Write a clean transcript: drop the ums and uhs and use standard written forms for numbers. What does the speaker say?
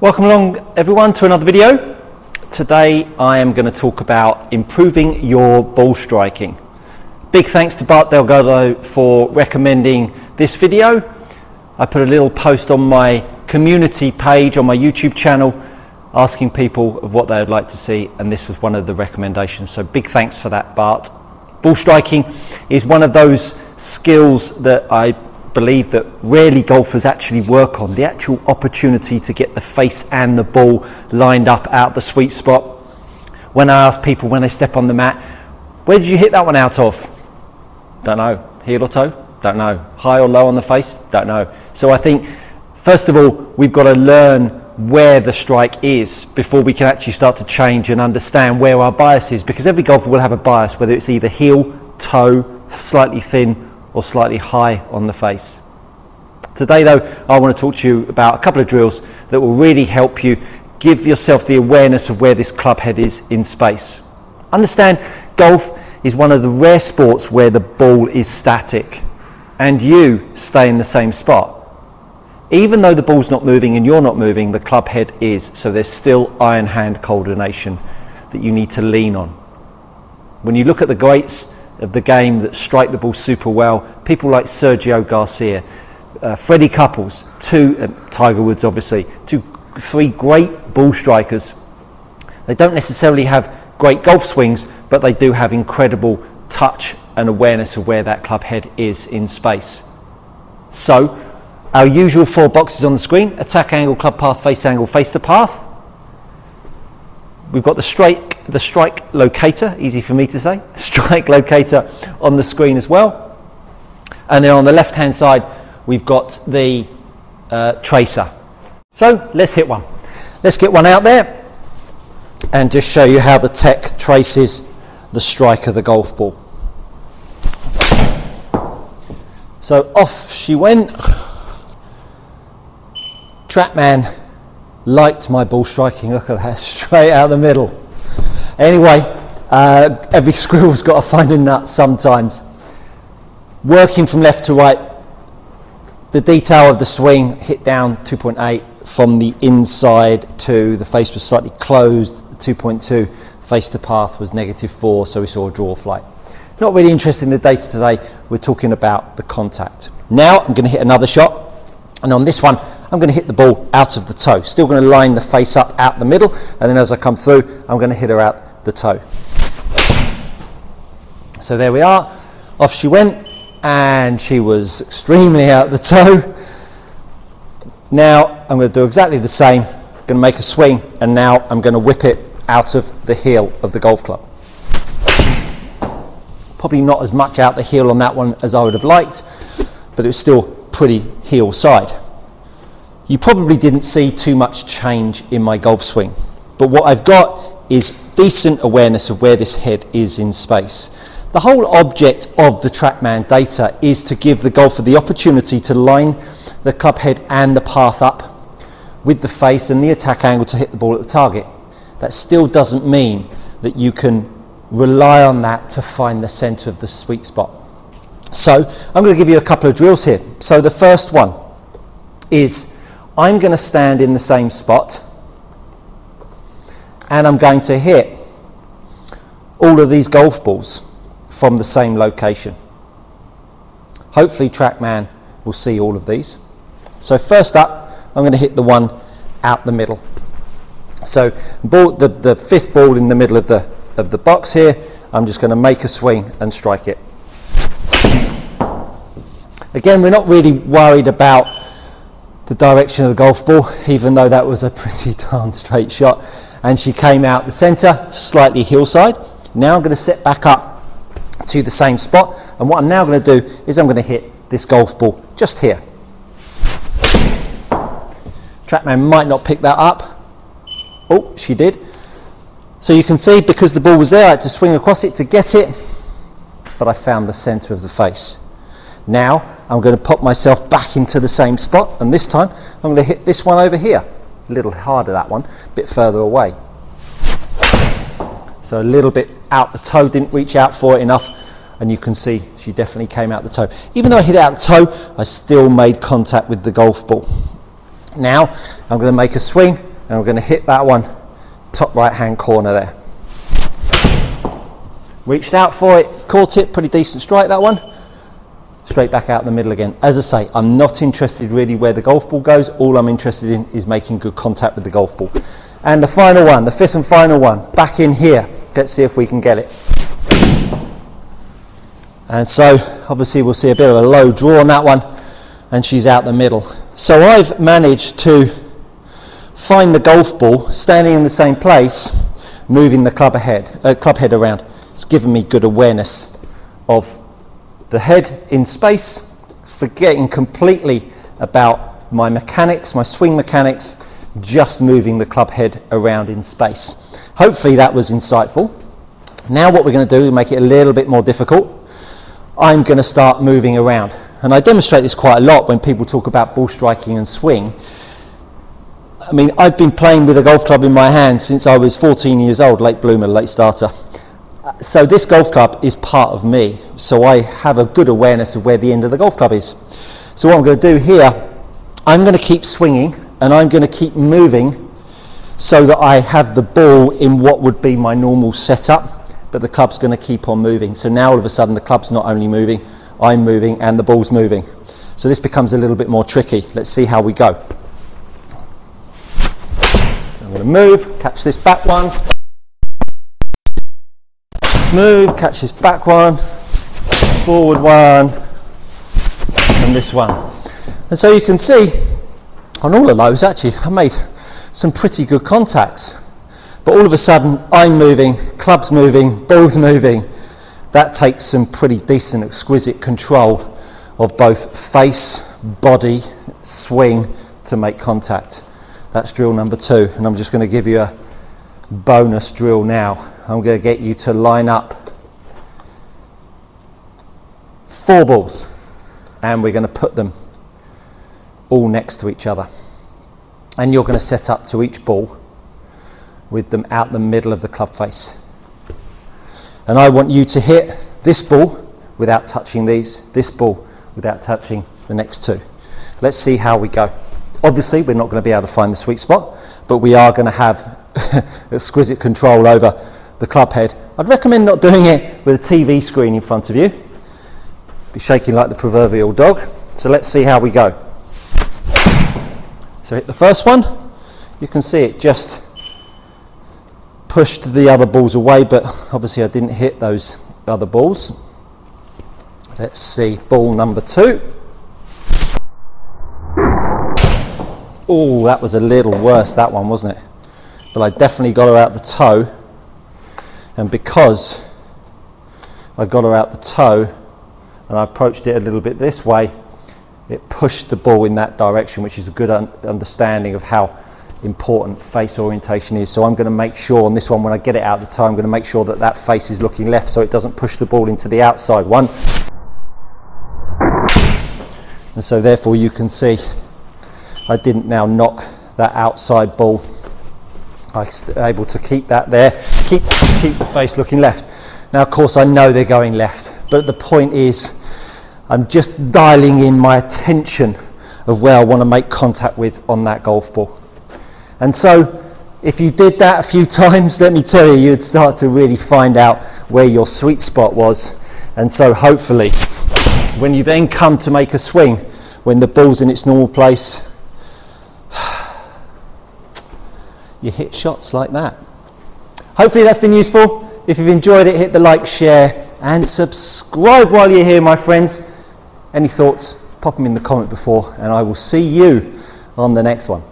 Welcome along everyone to another video. Today I am going to talk about improving your ball striking. Big thanks to Bart Delgado for recommending this video. I put a little post on my community page on my YouTube channel asking people of what they would like to see, and this was one of the recommendations, so big thanks for that, Bart. Ball striking is one of those skills that I believe that rarely golfers actually work on, the actual opportunity to get the face and the ball lined up out the sweet spot. When I ask people when they step on the mat, where did you hit that one out of? Don't know. Heel or toe? Don't know. High or low on the face? Don't know. So I think first of all we've got to learn where the strike is before we can actually start to change and understand where our bias is, because every golfer will have a bias, whether it's either heel, toe, slightly thin or slightly high on the face. Today though, I want to talk to you about a couple of drills that will really help you give yourself the awareness of where this club head is in space. Understand, golf is one of the rare sports where the ball is static and you stay in the same spot. Even though the ball's not moving and you're not moving, the club head is, so there's still iron hand coordination that you need to lean on. When you look at the greats of the game that strike the ball super well, people like Sergio Garcia, Freddie Couples, Tiger Woods obviously, three great ball strikers. They don't necessarily have great golf swings, but they do have incredible touch and awareness of where that club head is in space. So our usual four boxes on the screen: attack angle, club path, face to path. We've got the strike locator, easy for me to say, strike locator on the screen as well. And then on the left hand side we've got the tracer. So let's hit one. Let's get one out there and just show you how the tech traces the strike of the golf ball. So off she went. Trackman liked my ball striking, look at that, straight out the middle. Anyway, every squirrel's got to find a nut sometimes. Working from left to right, the detail of the swing, hit down 2.8, from the inside to the face was slightly closed, 2.2, face to path was -4, so we saw a draw flight. Not really interested in the data today, we're talking about the contact. Now I'm going to hit another shot, and on this one I'm going to hit the ball out of the toe. Still going to line the face up out the middle, and then as I come through I'm going to hit her out the toe. So there we are, off she went, and she was extremely out the toe. Now I'm going to do exactly the same, I'm going to make a swing, and now I'm going to whip it out of the heel of the golf club. Probably not as much out the heel on that one as I would have liked, but it was still pretty heel side. You probably didn't see too much change in my golf swing, but what I've got is decent awareness of where this head is in space. The whole object of the Trackman data is to give the golfer the opportunity to line the club head and the path up with the face and the attack angle to hit the ball at the target. That still doesn't mean that you can rely on that to find the centre of the sweet spot. So I'm going to give you a couple of drills here. So the first one is, I'm going to stand in the same spot and I'm going to hit all of these golf balls from the same location. Hopefully Trackman will see all of these. So first up I'm going to hit the one out the middle. So the fifth ball in the middle of the box here, I'm just going to make a swing and strike it. Again, we're not really worried about the direction of the golf ball, even though that was a pretty darn straight shot, and she came out the centre, slightly hillside. Now I'm going to set back up to the same spot, and what I'm now going to do is I'm going to hit this golf ball just here. Trackman might not pick that up. Oh, she did. So you can see, because the ball was there I had to swing across it to get it, but I found the centre of the face. Now I'm going to pop myself back into the same spot, and this time I'm going to hit this one over here. A little harder, that one, a bit further away. So a little bit out the toe, didn't reach out for it enough, and you can see she definitely came out the toe. Even though I hit out the toe, I still made contact with the golf ball. Now I'm going to make a swing and we're going to hit that one top right hand corner there. Reached out for it, caught it, pretty decent strike that one. Straight back out the middle again. As I say, I'm not interested really where the golf ball goes. All I'm interested in is making good contact with the golf ball. And the final one, the fifth and final one, back in here. Let's see if we can get it. And so obviously we'll see a bit of a low draw on that one, and she's out the middle. So I've managed to find the golf ball standing in the same place, moving the club head around. It's given me good awareness of the head in space, forgetting completely about my mechanics, my swing mechanics, just moving the club head around in space. Hopefully that was insightful. Now what we're going to do is make it a little bit more difficult. I'm going to start moving around. And I demonstrate this quite a lot when people talk about ball striking and swing. I mean, I've been playing with a golf club in my hand since I was 14 years old, late bloomer, late starter. So this golf club is part of me, so I have a good awareness of where the end of the golf club is. So what I'm going to do here, I'm going to keep swinging and I'm going to keep moving so that I have the ball in what would be my normal setup, but the club's going to keep on moving. So now all of a sudden the club's not only moving, I'm moving and the ball's moving. So this becomes a little bit more tricky. Let's see how we go. So I'm going to move, catch this back one. Move, catch this back one, forward one, and this one. And so you can see on all of those, actually, I made some pretty good contacts. But all of a sudden, I'm moving, club's moving, ball's moving. That takes some pretty decent, exquisite control of both face, body, swing to make contact. That's drill number 2, and I'm just going to give you a bonus drill now. I'm going to get you to line up 4 balls and we're going to put them all next to each other, and you're going to set up to each ball with them out the middle of the club face. And I want you to hit this ball without touching these, this ball without touching the next 2. Let's see how we go. Obviously we're not going to be able to find the sweet spot, but we are going to have exquisite control over the club head. I'd recommend not doing it with a TV screen in front of you. Be shaking like the proverbial dog. So let's see how we go. So hit the first one. You can see it just pushed the other balls away, but obviously I didn't hit those other balls. Let's see ball number 2. Oh, that was a little worse, that one, wasn't it? But I definitely got her out the toe, and because I got her out the toe and I approached it a little bit this way, it pushed the ball in that direction, which is a good understanding of how important face orientation is. So I'm going to make sure on this one, when I get it out the toe, I'm going to make sure that that face is looking left so it doesn't push the ball into the outside one. And so therefore you can see I didn't now knock that outside ball. I was able to keep that there, keep the face looking left. Now, of course, I know they're going left, but the point is I'm just dialing in my attention of where I want to make contact with on that golf ball. And so if you did that a few times, let me tell you, you'd start to really find out where your sweet spot was. And so hopefully when you then come to make a swing, when the ball's in its normal place, you hit shots like that. Hopefully that's been useful. If you've enjoyed it, hit the like, share and subscribe while you're here, my friends. Any thoughts, pop them in the comment before, and I will see you on the next one.